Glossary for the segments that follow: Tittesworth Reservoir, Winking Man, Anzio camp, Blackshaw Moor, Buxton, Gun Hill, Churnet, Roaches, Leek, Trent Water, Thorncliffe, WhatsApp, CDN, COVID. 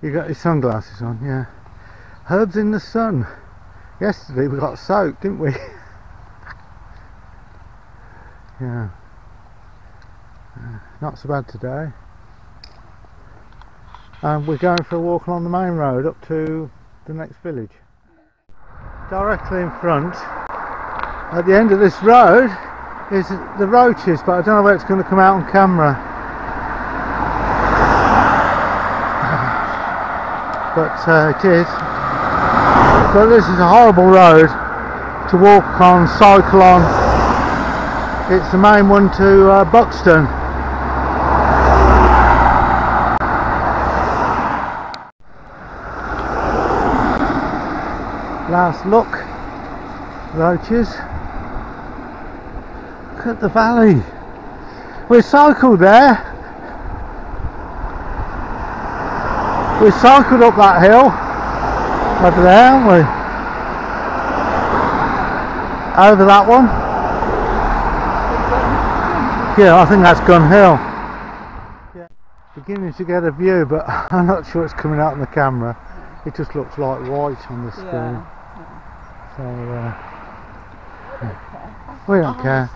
You got your sunglasses on, yeah. Herbs in the sun. Yesterday we got soaked, didn't we? Yeah. Not so bad today. We're going for a walk along the main road up to the next village. Directly in front, at the end of this road, is the Roaches, but I don't know where it's going to come out on camera. But it is. So this is a horrible road to walk on, cycle on. It's the main one to Buxton. Last look, Roaches. Look at the valley. We cycled there. We cycled up that hill over there, haven't we? Over that one. Yeah, I think that's Gun Hill. Yeah. Beginning to get a view, but I'm not sure it's coming out on the camera. It just looks like white on the screen. Yeah. So we don't care.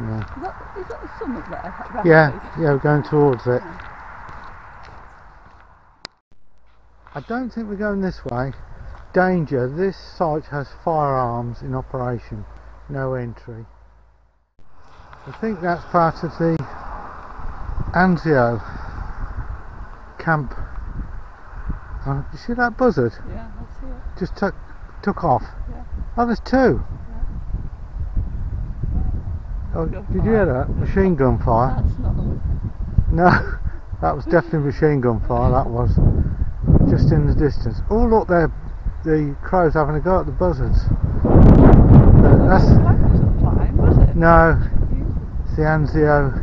Yeah. Is that the sun up there? Yeah, we're going towards it. Yeah. I don't think we're going this way. Danger, this site has firearms in operation. No entry. I think that's part of the Anzio camp. Oh, you see that buzzard? Yeah, I see it. Just took off. Yeah. Oh, there's two. Yeah. Oh, did you hear that? Machine gun fire. That's not the one. No, that was definitely machine gun fire, that was. Just in the distance. Oh look, there, the crows having a go at the buzzards. That's flying, was it? No, it's the Anzio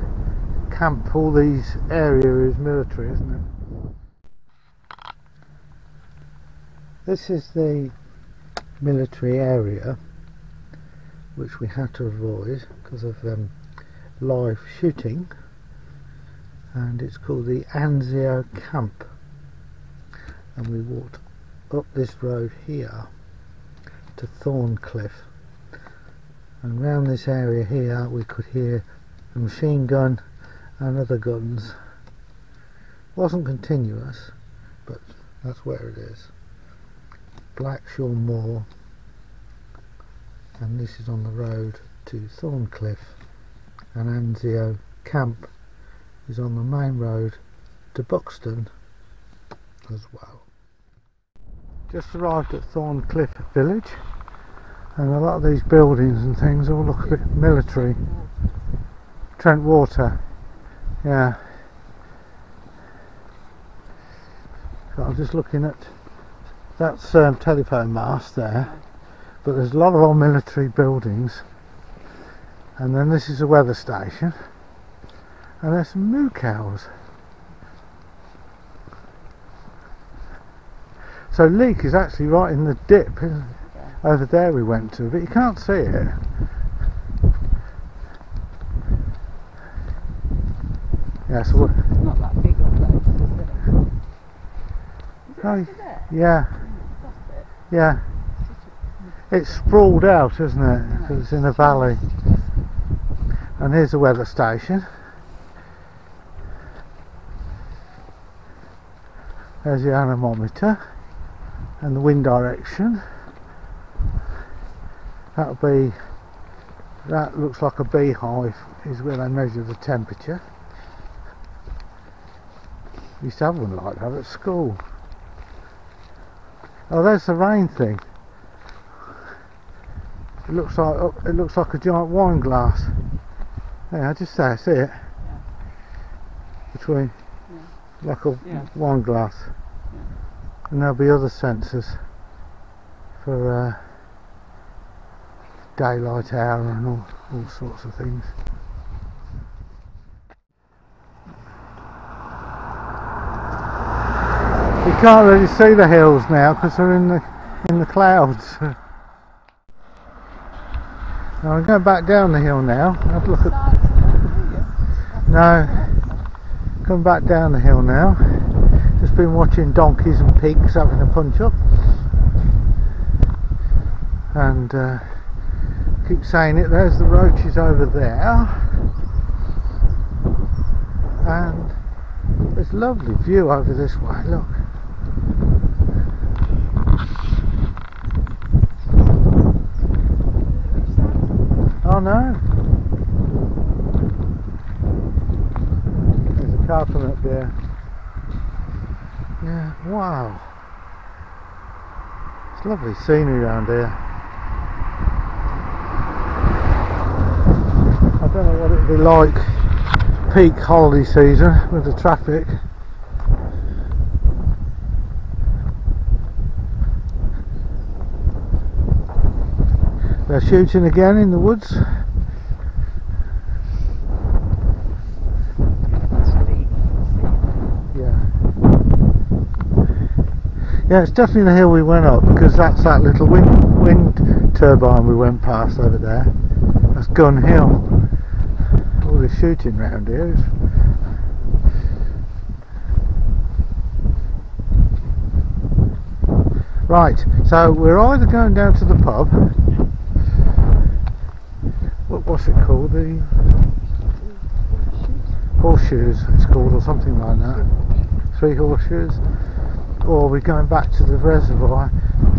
camp. All these area is military, isn't it? This is the military area, which we had to avoid because of live shooting, and it's called the Anzio camp. And we walked up this road here to Thorncliffe, and round this area here we could hear a machine gun and other guns. Wasn't continuous, but that's where it is. Blackshaw Moor, and this is on the road to Thorncliffe, and Anzio camp is on the main road to Buxton as well. Just arrived at Thorncliffe village, and a lot of these buildings and things all look a bit military. Trent Water, yeah. So I'm just looking at that's telephone mast there, but there's a lot of old military buildings, and then this is a weather station, and there's some moo cows. So Leek is actually right in the dip, isn't it? Yeah. Over there we went to, but you can't see it. Yeah, so it's not that big of a place, is it? Oh, is it there? Yeah. That's it. Yeah. It's sprawled out, isn't it? Because it's in a valley. And here's the weather station. There's the anemometer and the wind direction. That looks like a beehive, is where they measure the temperature. We used to have one like that at school. Oh, there's the rain thing. It looks like a giant wine glass. Yeah, just there, see it? Between, like a wine glass. And there'll be other sensors for daylight hour and all sorts of things. You can't really see the hills now because they're in the clouds. Now I'm going back down the hill now. Have a look at. No, Come back down the hill now. Just been watching donkeys and pigs having a punch up, and keep saying it. There's the Roaches over there, and there's a lovely view over this way. Look. Oh no. Carpet up there. Yeah, wow. It's lovely scenery around here. I don't know what it'd be like peak holiday season with the traffic. They're shooting again in the woods. Yeah, it's definitely the hill we went up, because that's that little wind turbine we went past over there. That's Gun Hill. All the shooting round here is... Right, so we're either going down to the pub. What's it called? The Horseshoes it's called, or something like that. Three Horseshoes. Or we're going back to the reservoir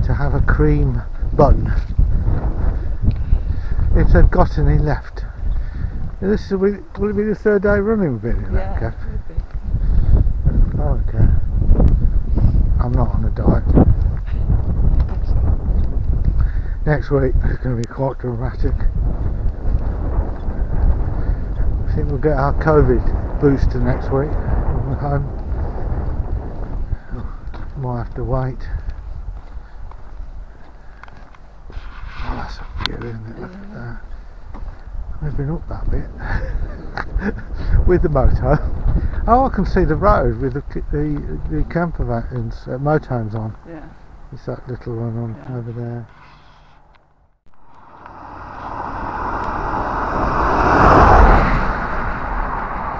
to have a cream bun if they've got any left. This will it be the third day running we've been in that camp? Oh, okay. I'm not on a diet. Next week it's going to be quite dramatic. I think we'll get our COVID booster next week when we're home. Might have to wait. Oh, that's a view, isn't it? Look at that. We've been up that bit with the moto. Oh, I can see the road with the camper vans, motomes on. Yeah. It's that little one on over there.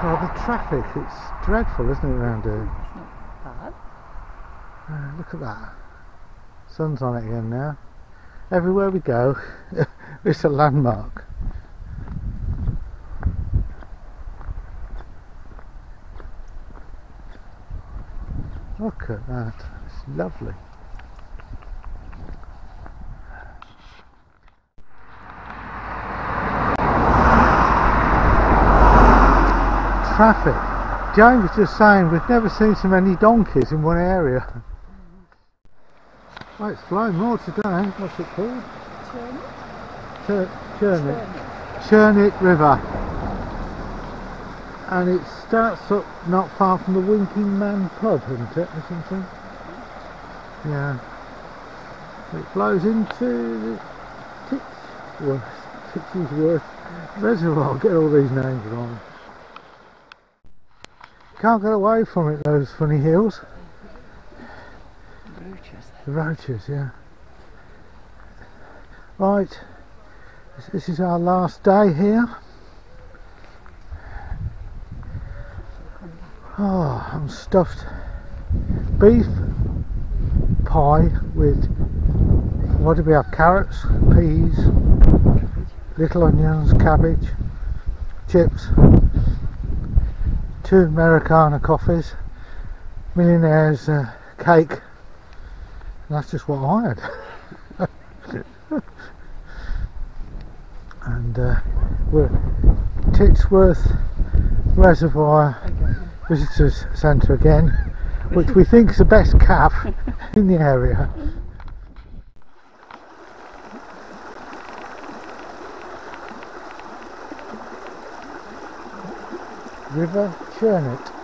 Oh, the traffic, it's dreadful, isn't it, around here? It's not bad. Look at that. Sun's on it again now. Everywhere we go, it's a landmark. Look at that. It's lovely. Traffic. James was just saying we've never seen so many donkeys in one area. Right, it's flying more today. What's it called? Chernit. Chernit River. And it starts up not far from the Winking Man pub, isn't it, or something? Yeah. It flows into the Tittesworth Reservoir. Get all these names wrong. Can't get away from it, those funny hills. The Roaches, yeah. Right, this is our last day here. Oh, I'm stuffed. Beef pie with, what do we have? Carrots, peas, little onions, cabbage, chips, 2 Americana coffees, millionaire's cake. That's just what I had. And we're Tittesworth Reservoir Visitors Centre again, which we think is the best caf in the area. River Churnet.